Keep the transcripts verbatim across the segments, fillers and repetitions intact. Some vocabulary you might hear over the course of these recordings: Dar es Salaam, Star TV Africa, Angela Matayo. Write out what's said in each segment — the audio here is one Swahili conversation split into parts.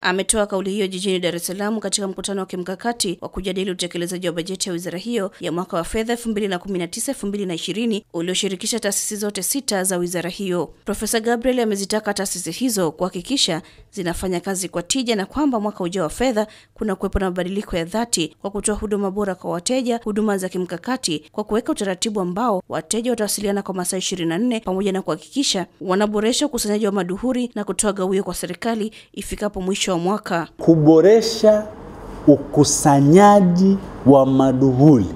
Ametoa kauli hiyo jijini Dar es Salaam katika mkutano wa kimkakati wa kujadili utekelezaji wa bajeti ya wizara hiyo ya mwaka wa fedha elfu mbili na kumi na tisa elfu mbili na ishirini ulioshirikisha taasisi zote sita za wizara hiyo. Profesa Gabriel amezitaka taasisi hizo kuhakikisha zinafanya kazi kwa tija na kwamba mwaka ujao wa fedha kuna kuwepo na mabadiliko ya dhati kwa kutoa huduma bora kwa wateja, huduma za kimkakati kwa kuweka utaratibu ambao wateja watawasiliana kwa masaa ishirini na nne pamoja na kuhakikisha wanaboresha ukusanyaji wa maduhuri na kutoa gawio kwa serikali ifikapo mwisho mwaka. Kuboresha ukusanyaji wa maduhuli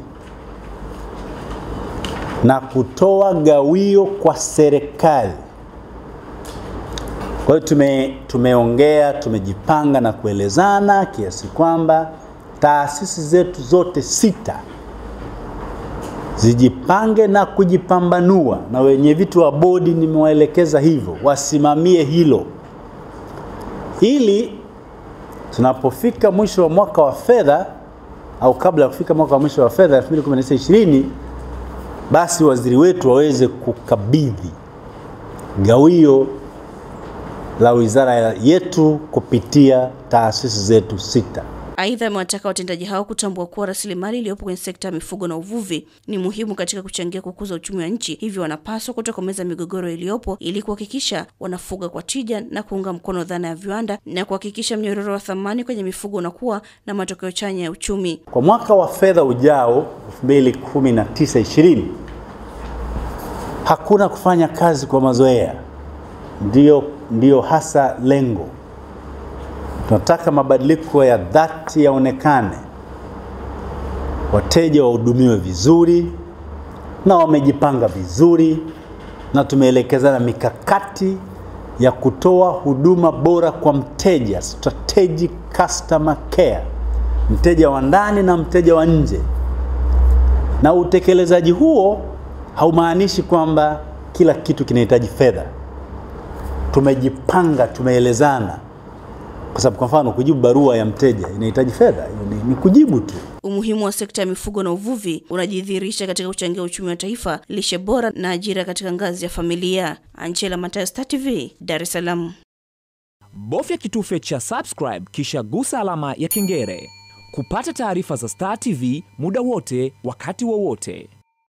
na kutoa gawio kwa serikali. Kwa hiyo tume, tumeongea, tumejipanga na kuelezana kiasi kwamba taasisi zetu zote sita zijipange na kujipambanua, na wenye vitu wa bodi nimewaelekeza hivyo, wasimamie hilo. Hili tunapofika mwisho wa mwaka wa fedha au kabla ya kufika mwaka wa mwisho wa fedha elfu mbili na kumi na tisa elfu mbili na ishirini, basi waziri wetu waweze kukabidhi gawio la wizara yetu kupitia taasisi zetu sita. Aidha, amewataka watendaji hao kutambua kuwa rasilimali iliyopo kwenye sekta ya mifugo na uvuvi ni muhimu katika kuchangia kukuza uchumi wa nchi, hivyo wanapaswa kutokomeza migogoro iliyopo ili kuhakikisha wanafuga kwa tija na kuunga mkono dhana ya viwanda na kuhakikisha mnyororo wa thamani kwenye mifugo unakuwa na matokeo chanya ya uchumi. Kwa mwaka wa fedha ujao elfu mbili na kumi na tisa elfu mbili na ishirini hakuna kufanya kazi kwa mazoea, ndio ndio hasa lengo. Tunataka mabadiliko ya dhati yaonekane, wateja wahudumiwe vizuri na wamejipanga vizuri, na tumeelekezana mikakati ya kutoa huduma bora kwa mteja, strategic customer care, mteja wa ndani na mteja wa nje. Na utekelezaji huo haumaanishi kwamba kila kitu kinahitaji fedha. Tumejipanga, tumeelezana. Kwa sababu kwa mfano kujibu barua ya mteja inahitaji fedha, ni, ni kujibu tu. Umuhimu wa sekta ya mifugo na uvuvi unajidhihirisha katika kuchangia uchumi wa taifa, lishe bora na ajira katika ngazi ya familia. Angela Matayo, Star T V, Dar es Salaam. Bofya kitufe cha subscribe kisha gusa alama ya kengele kupata taarifa za Star T V muda wote, wakati wowote.